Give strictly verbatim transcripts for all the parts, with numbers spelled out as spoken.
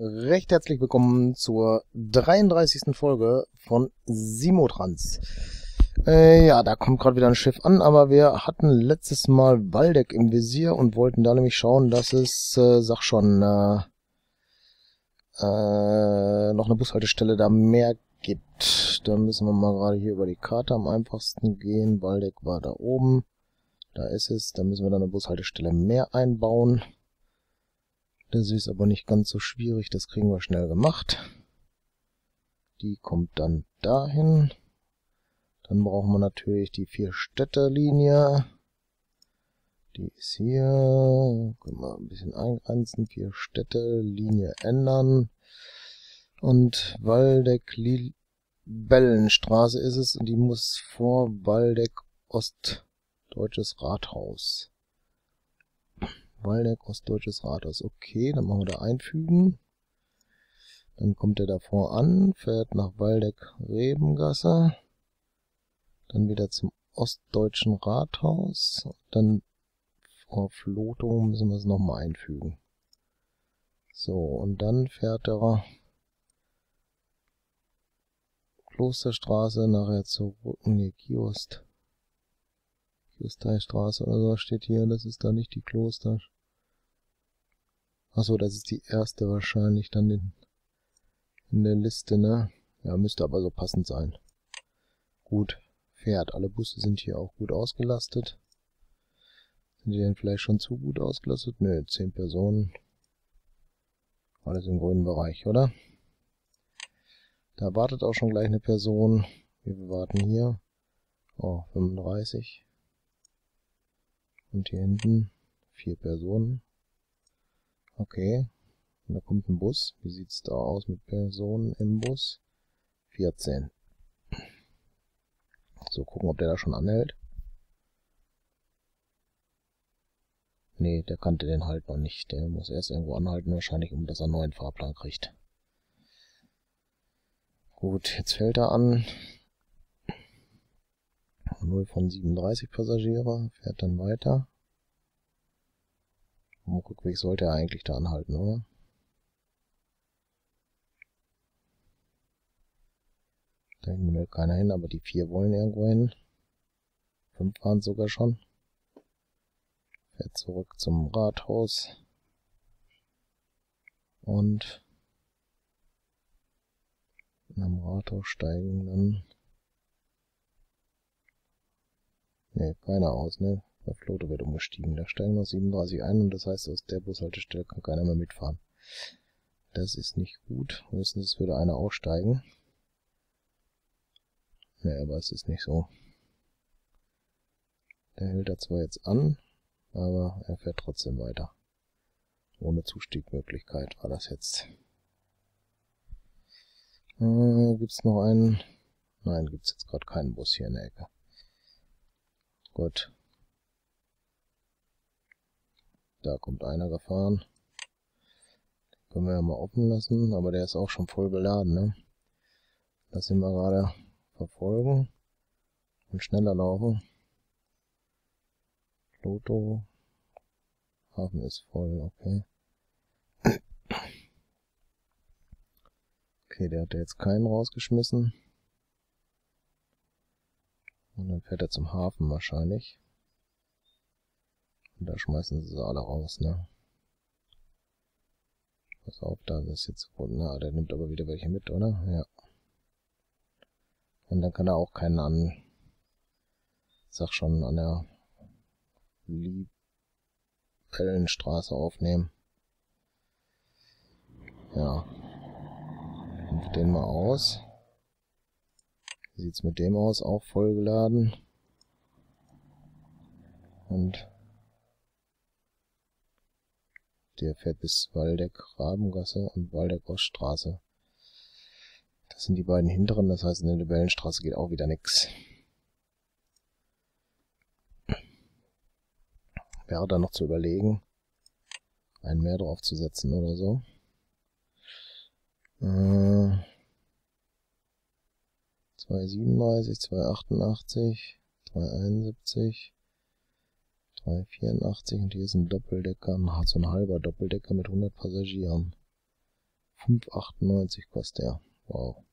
Recht herzlich willkommen zur dreiunddreißigsten Folge von Simutrans. Äh, ja, da kommt gerade wieder ein Schiff an, aber wir hatten letztes Mal Waldeck im Visier und wollten da nämlich schauen, dass es, äh, sag schon, äh, äh, noch eine Bushaltestelle da mehr gibt. Da müssen wir mal gerade hier über die Karte am einfachsten gehen. Waldeck war da oben, da ist es, da müssen wir dann eine Bushaltestelle mehr einbauen. Das ist aber nicht ganz so schwierig, das kriegen wir schnell gemacht. Die kommt dann dahin. Dann brauchen wir natürlich die Vier-Städter-Linie. Die ist hier. Können wir ein bisschen eingrenzen. Vier-Städter-Linie ändern. Und Waldeck-Libellenstraße ist es. Und die muss vor Waldeck-Ostdeutsches Rathaus. Waldeck-Ostdeutsches Rathaus. Okay, dann machen wir da einfügen. Dann kommt er davor an, fährt nach Waldeck Rebengasse. Dann wieder zum Ostdeutschen Rathaus. Dann vor Flotow müssen wir es nochmal einfügen. So, und dann fährt er Klosterstraße, nachher zurück in die Kiosk. Klosterstraße oder so steht hier, das ist da nicht die Kloster. Achso, das ist die erste wahrscheinlich dann in, in der Liste, ne? Ja, müsste aber so passend sein. Gut, fährt. Alle Busse sind hier auch gut ausgelastet. Sind die denn vielleicht schon zu gut ausgelastet? Nö, zehn Personen. Alles im grünen Bereich, oder? Da wartet auch schon gleich eine Person. Wir warten hier. Oh, fünfunddreißig. Und hier hinten vier Personen. Okay. Und da kommt ein Bus. Wie sieht's da aus mit Personen im Bus? vierzehn. So, gucken, ob der da schon anhält. Nee, der kannte den halt noch nicht. Der muss erst irgendwo anhalten, wahrscheinlich, um dass er einen neuen Fahrplan kriegt. Gut, jetzt fällt er an. null von siebenunddreißig Passagiere, fährt dann weiter. Am Rückweg sollte er eigentlich da anhalten, oder? Da hinten will keiner hin, aber die vier wollen irgendwo hin. Fünf waren es sogar schon. Fährt zurück zum Rathaus. Und am Rathaus steigen dann... Ne, keiner aus, ne? Bei Flotow wird umgestiegen. Da steigen noch siebenunddreißig ein und das heißt, aus der Bushaltestelle kann keiner mehr mitfahren. Das ist nicht gut. Höchstens es würde einer aussteigen. Ne, aber es ist nicht so. Der hält da zwar jetzt an, aber er fährt trotzdem weiter. Ohne Zustiegmöglichkeit war das jetzt. Äh, gibt's noch einen? Nein, gibt's jetzt gerade keinen Bus hier in der Ecke. Gut. Da kommt einer gefahren. Den können wir ja mal offen lassen, aber der ist auch schon voll beladen, ne? Lass ihn mal gerade verfolgen und schneller laufen. Flotow. Hafen ist voll, okay. Okay, der hat ja jetzt keinen rausgeschmissen. Und dann fährt er zum Hafen wahrscheinlich. Und da schmeißen sie alle raus, ne? Pass auf, da ist jetzt... Na, der nimmt aber wieder welche mit, oder? Ja. Und dann kann er auch keinen an... Sag schon, an der... Libellenstraße aufnehmen. Ja. Ruft den mal aus. Wie sieht's mit dem aus? Auch vollgeladen. Und der fährt bis Waldeck Rebengasse und Waldeck Oststraße. Das sind die beiden hinteren, das heißt in der Libellenstraße geht auch wieder nichts. Wäre da noch zu überlegen, einen mehr drauf zu setzen oder so. Äh... zwei siebenunddreißig, zwei achtundachtzig, drei einundsiebzig, drei vierundachtzig und hier ist ein Doppeldecker, so ein halber Doppeldecker mit hundert Passagieren. fünf Euro achtundneunzig kostet der. Wow.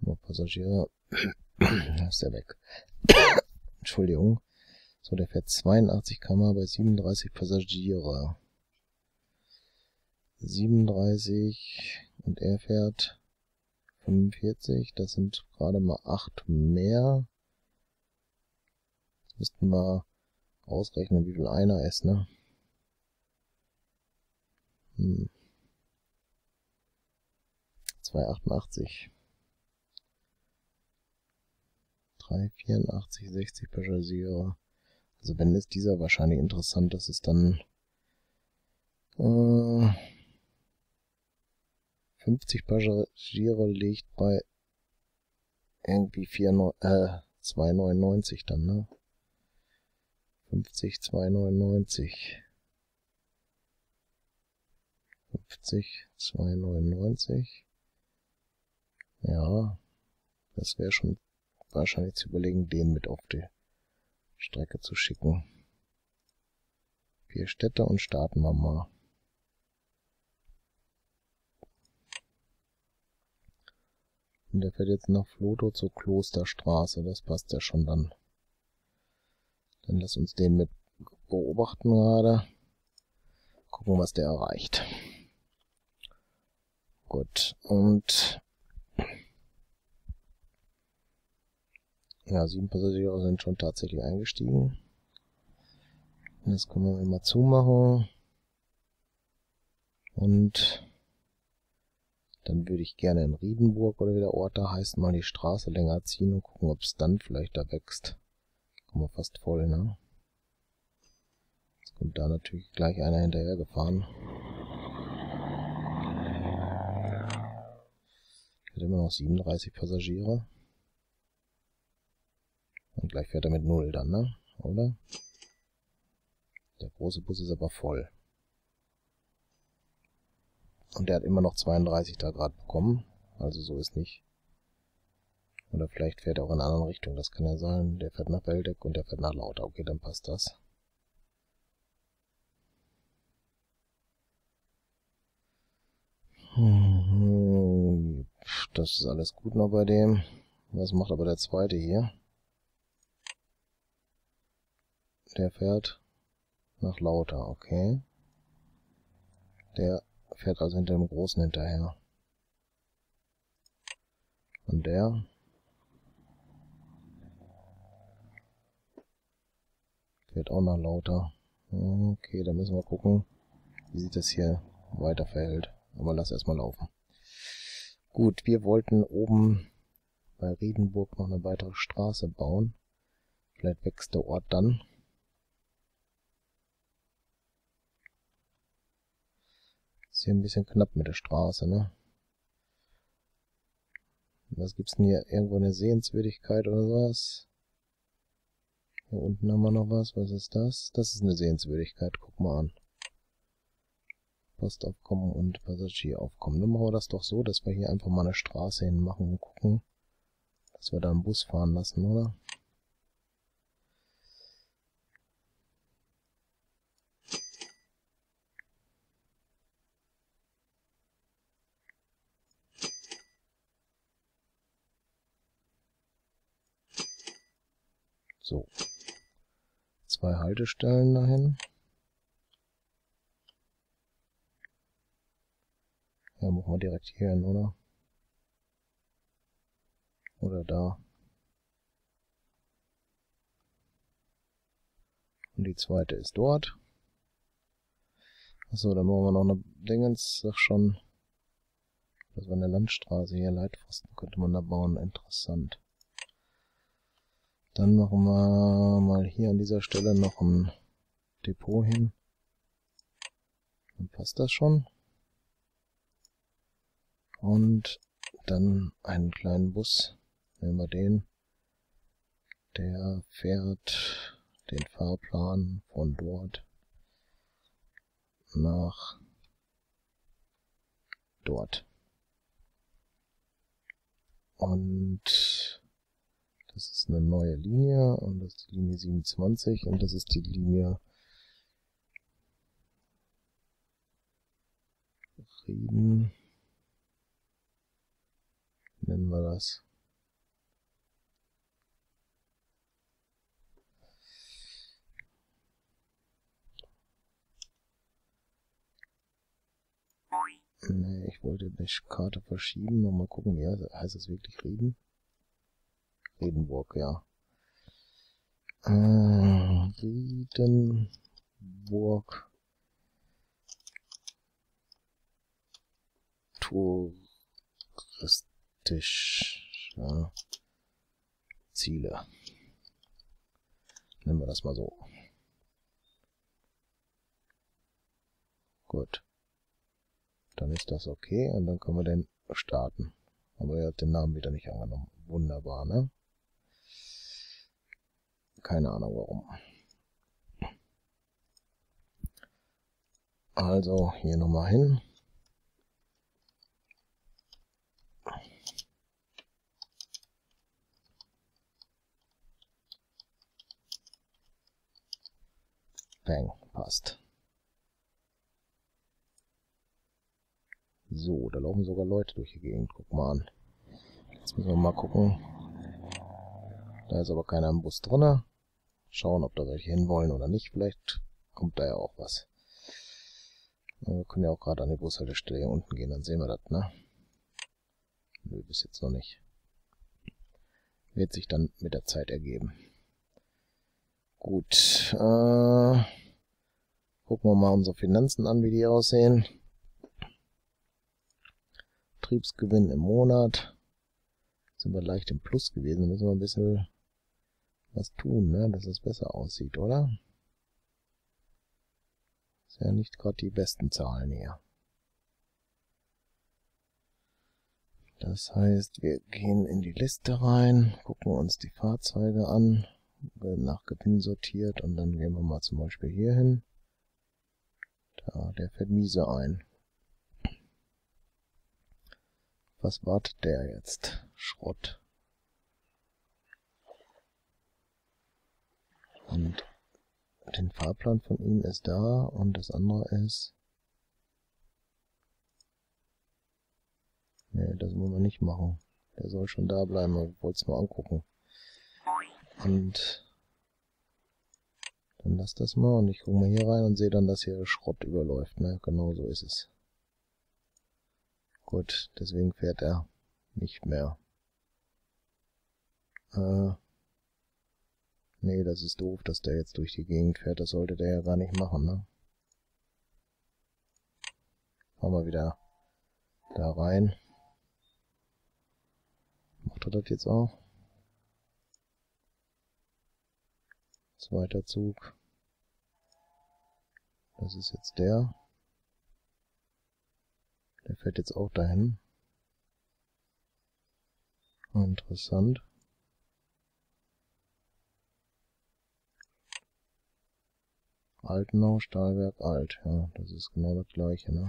Nur Passagiere. Da ist der weg. Entschuldigung. So, der fährt zweiundachtzig Kilometer pro Stunde bei siebenunddreißig Passagiere. siebenunddreißig und er fährt fünfundvierzig. Das sind gerade mal acht mehr. Müssten wir ausrechnen, wie viel einer ist, ne? Hm. zwei Euro achtundachtzig. drei Euro vierundachtzig, sechzig Passagiere. Also wenn ist dieser wahrscheinlich interessant, das ist dann äh, fünfzig Passagiere liegt bei irgendwie zwei Euro neunundneunzig dann, ne? fünfzig, zwei Euro neunundneunzig. fünfzig, zwei Euro neunundneunzig. Ja, das wäre schon wahrscheinlich zu überlegen, den mit auf die Strecke zu schicken. Vier Städte und starten wir mal. Und der fährt jetzt nach Flotow zur Klosterstraße. Das passt ja schon dann. Dann lass uns den mit beobachten gerade. Gucken, was der erreicht. Gut, und ja, sieben Passagiere sind schon tatsächlich eingestiegen. Das können wir mal zumachen. Und dann würde ich gerne in Riedenburg oder wie der Ort da heißt, mal die Straße länger ziehen und gucken, ob es dann vielleicht da wächst. Kommen wir fast voll, ne? Jetzt kommt da natürlich gleich einer hinterher gefahren. Hat immer noch siebenunddreißig Passagiere. Und gleich fährt er mit null dann, ne? Oder? Der große Bus ist aber voll. Und der hat immer noch zweiunddreißig da gerade bekommen. Also so ist nicht. Oder vielleicht fährt er auch in einer anderen Richtung. Das kann ja sein. Der fährt nach Waldeck und der fährt nach Lauter. Okay, dann passt das. Das ist alles gut noch bei dem. Was macht aber der zweite hier? Der fährt nach Lauter, okay. Der fährt also hinter dem Großen hinterher. Und der fährt auch nach Lauter. Okay, dann müssen wir gucken, wie sich das hier weiter verhält. Aber lass erstmal laufen. Gut, wir wollten oben bei Riedenburg noch eine weitere Straße bauen. Vielleicht wächst der Ort dann. Hier ein bisschen knapp mit der Straße, ne? Was gibt's denn hier? Irgendwo eine Sehenswürdigkeit oder was? Hier unten haben wir noch was. Was ist das? Das ist eine Sehenswürdigkeit. Guck mal an. Postaufkommen und Passagieraufkommen. Dann machen wir das doch so, dass wir hier einfach mal eine Straße hinmachen und gucken, dass wir da einen Bus fahren lassen, oder? So, zwei Haltestellen dahin. Ja, machen wir direkt hier hin, oder? Oder da. Und die zweite ist dort. Achso, dann machen wir noch eine Dingens, sag schon. Das war eine Landstraße hier, Leitpfosten könnte man da bauen, interessant. Dann machen wir mal hier an dieser Stelle noch ein Depot hin. Dann passt das schon. Und dann einen kleinen Bus. Nehmen wir den. Der fährt den Fahrplan von dort nach dort. Und das ist eine neue Linie und das ist die Linie siebenundzwanzig und das ist die Linie Rieden. Nennen wir das. Ne, ich wollte die Karte verschieben. Nochmal gucken, wie heißt, heißt das wirklich Rieden? Riedenburg, ja. Äh, Riedenburg. Touristische Ziele. Nennen wir das mal so. Gut. Dann ist das okay und dann können wir den starten. Aber er hat den Namen wieder nicht angenommen. Wunderbar, ne? Keine Ahnung warum. Also hier nochmal hin. Bang, passt. So, da laufen sogar Leute durch die Gegend. Guck mal an. Jetzt müssen wir mal gucken. Da ist aber keiner im Bus drin. Schauen, ob da welche hinwollen oder nicht. Vielleicht kommt da ja auch was. Wir können ja auch gerade an die Bushaltestelle hier unten gehen. Dann sehen wir das, ne? Nö, bis jetzt noch nicht. Wird sich dann mit der Zeit ergeben. Gut. Äh, gucken wir mal unsere Finanzen an, wie die aussehen. Betriebsgewinn im Monat. Sind wir leicht im Plus gewesen. Da müssen wir ein bisschen was tun, ne? Dass es besser aussieht, oder? Das sind ja nicht gerade die besten Zahlen hier. Das heißt, wir gehen in die Liste rein, gucken uns die Fahrzeuge an, nach Gewinn sortiert und dann gehen wir mal zum Beispiel hier hin. Da, der fährt miese ein. Was wartet der jetzt? Schrott. Und den Fahrplan von ihm ist da und das andere ist... Ne, das wollen wir nicht machen. Der soll schon da bleiben, aber ich wollte es mal angucken. Und dann lass das mal und ich gucke mal hier rein und sehe dann, dass hier Schrott überläuft. Ne, genau so ist es. Gut, deswegen fährt er nicht mehr. Äh, nee, das ist doof, dass der jetzt durch die Gegend fährt. Das sollte der ja gar nicht machen, ne? Fahren wir wieder da rein. Macht er das jetzt auch? Zweiter Zug. Das ist jetzt der. Der fährt jetzt auch dahin. Interessant. Altenau, Stahlwerk, Alt. Ja, das ist genau das gleiche, ne?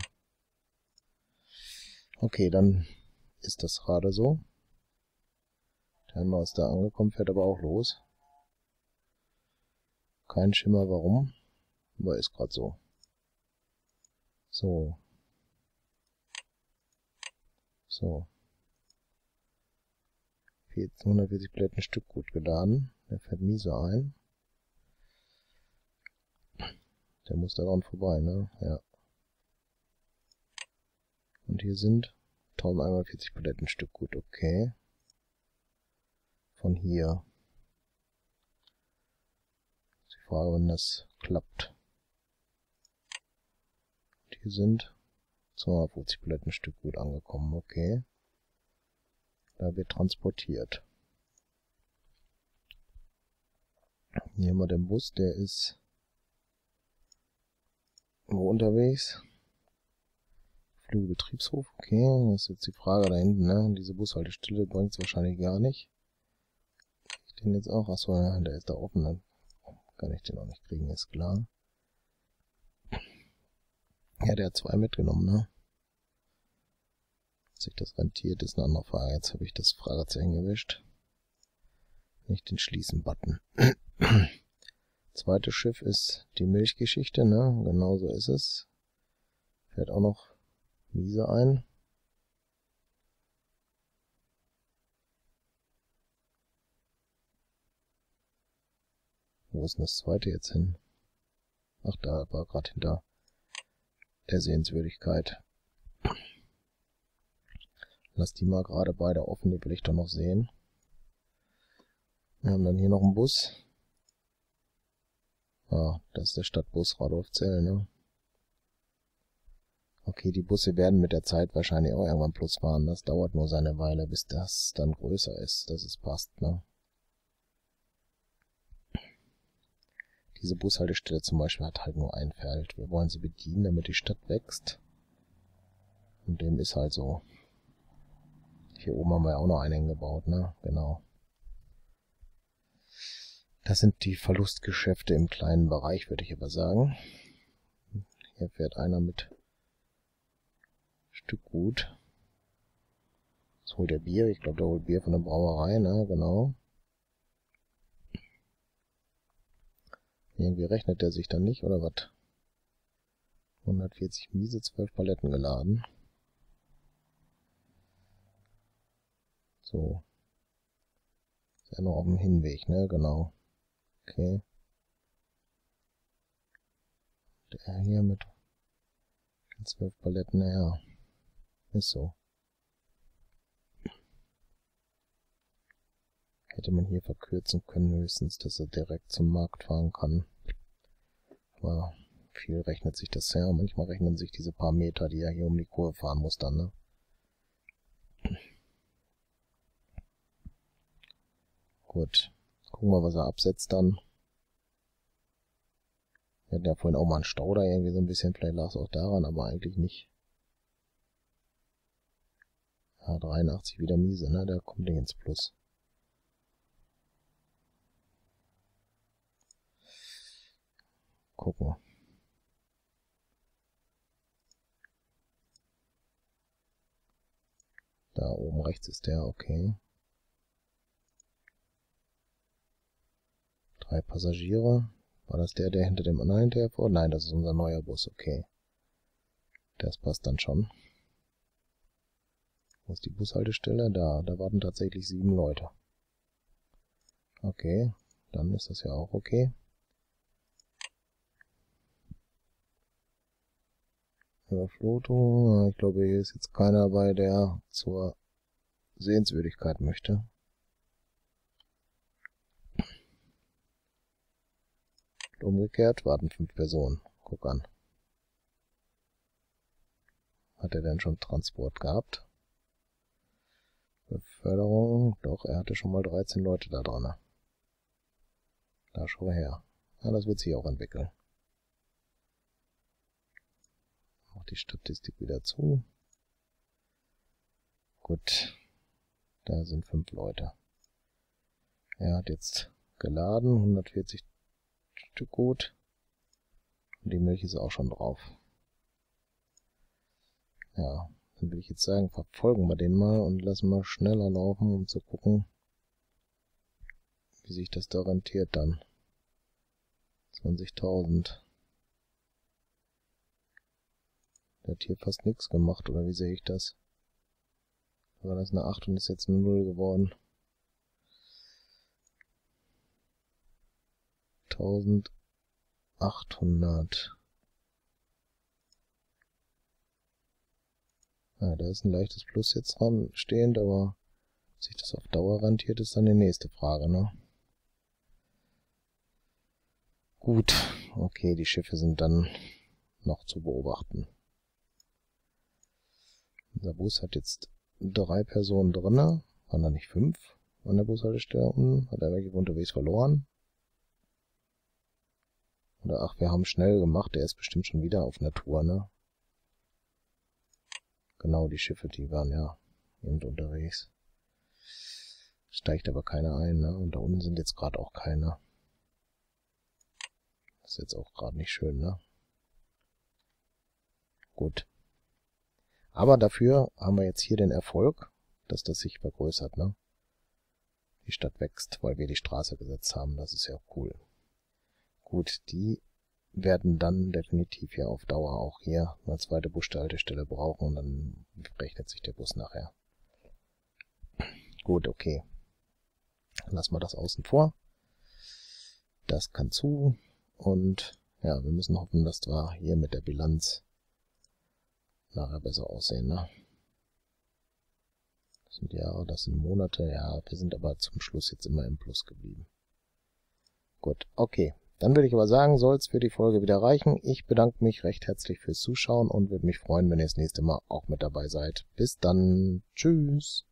Okay, dann ist das gerade so. Der Herrnmauer ist da angekommen, fährt aber auch los. Kein Schimmer warum, aber ist gerade so. So. So. vierzehnhundertvierzig Plätten Stück gut geladen. Der fährt miese ein. Der muss daran vorbei, ne? Ja. Und hier sind eintausendeinhundertvierzig Paletten Stück gut, okay. Von hier. Ist die Frage, wenn das klappt. Und hier sind zweihundertfünfzig Paletten Stück gut angekommen, okay. Da wird transportiert. Hier haben wir den Bus, der ist wo unterwegs? Flügelbetriebshof, okay. Das ist jetzt die Frage da hinten, ne? Diese Bushaltestelle bringt es wahrscheinlich gar nicht. Krieg ich den jetzt auch? Achso, ja, der ist da offen, dann kann ich den auch nicht kriegen, ist klar. Ja, der hat zwei mitgenommen, ne? Ob sich das rentiert, ist eine andere Frage. Jetzt habe ich das Fragezeichen gewischt. Nicht den Schließen-Button. Zweites Schiff ist die Milchgeschichte, ne? Genau so ist es. Fährt auch noch Wiese ein. Wo ist denn das zweite jetzt hin? Ach, da war gerade hinter der Sehenswürdigkeit. Lass die mal gerade beide offen, die will ich doch noch sehen. Wir haben dann hier noch einen Bus. Ah, das ist der Stadtbus Radolfzell, ne? Okay, die Busse werden mit der Zeit wahrscheinlich auch irgendwann plus fahren. Das dauert nur seine Weile, bis das dann größer ist, dass es passt, ne? Diese Bushaltestelle zum Beispiel hat halt nur ein Feld. Wir wollen sie bedienen, damit die Stadt wächst. Und dem ist halt so. Hier oben haben wir ja auch noch einen gebaut, ne? Genau. Das sind die Verlustgeschäfte im kleinen Bereich, würde ich aber sagen. Hier fährt einer mit Stück Gut. Das holt der Bier. Ich glaube, der holt Bier von der Brauerei, ne? Genau. Irgendwie rechnet der sich dann nicht, oder was? hundertvierzig Miese, zwölf Paletten geladen. So. Ist ja noch auf dem Hinweg, ne? Genau. Okay. Der hier mit zwölf Paletten, naja. Ist so. Hätte man hier verkürzen können, höchstens, dass er direkt zum Markt fahren kann. Aber viel rechnet sich das ja. Manchmal rechnen sich diese paar Meter, die er hier um die Kurve fahren muss, dann, ne? Gut. Gucken wir, was er absetzt dann. Wir hatten ja vorhin auch mal einen Stau da irgendwie so ein bisschen. Vielleicht lag es auch daran, aber eigentlich nicht. Ja, dreiundachtzig wieder miese, ne? Da kommt er ins Plus. Gucken. Da oben rechts ist der, okay. Drei Passagiere. War das der, der hinter dem anderen hinterherfuhr? Nein, das ist unser neuer Bus, okay. Das passt dann schon. Wo ist die Bushaltestelle? Da, da warten tatsächlich sieben Leute. Okay, dann ist das ja auch okay. Flotow. Ich glaube, hier ist jetzt keiner bei, der zur Sehenswürdigkeit möchte. Und umgekehrt warten fünf Personen. Guck an. Hat er denn schon Transport gehabt? Beförderung. Doch, er hatte schon mal dreizehn Leute da dran. Da schau her. Ja, das wird sich auch entwickeln. Die Statistik wieder zu. Gut, da sind fünf Leute. Er hat jetzt geladen, hundertvierzig Stück Gut. Und die Milch ist auch schon drauf. Ja, dann will ich jetzt sagen, verfolgen wir den mal und lassen mal schneller laufen, um zu gucken, wie sich das da rentiert dann. zwanzigtausend. Der hat hier fast nichts gemacht, oder wie sehe ich das? Da war das eine acht und ist jetzt eine null geworden. eintausendachthundert. Ja, da ist ein leichtes Plus jetzt dran stehend, aber ob sich das auf Dauer rentiert, ist dann die nächste Frage, ne? Gut, okay, die Schiffe sind dann noch zu beobachten. Unser Bus hat jetzt drei Personen drin, waren da nicht fünf an der Bushaltestelle unten? Hat er welche unterwegs verloren? Oder ach, wir haben schnell gemacht, der ist bestimmt schon wieder auf einer Tour, ne? Genau, die Schiffe, die waren ja eben unterwegs. Steigt aber keiner ein, ne? Und da unten sind jetzt gerade auch keine. Ist jetzt auch gerade nicht schön, ne? Gut. Aber dafür haben wir jetzt hier den Erfolg, dass das sich vergrößert, ne? Die Stadt wächst, weil wir die Straße gesetzt haben. Das ist ja auch cool. Gut, die werden dann definitiv hier auf Dauer auch hier eine zweite Bushaltestelle brauchen und dann rechnet sich der Bus nachher. Gut, okay. Lassen wir das außen vor. Das kann zu. Und ja, wir müssen hoffen, dass wir hier mit der Bilanz nachher besser aussehen, ne? Das sind Jahre, das sind Monate. Ja, wir sind aber zum Schluss jetzt immer im Plus geblieben. Gut, okay. Dann würde ich aber sagen, soll es für die Folge wieder reichen. Ich bedanke mich recht herzlich fürs Zuschauen und würde mich freuen, wenn ihr das nächste Mal auch mit dabei seid. Bis dann. Tschüss.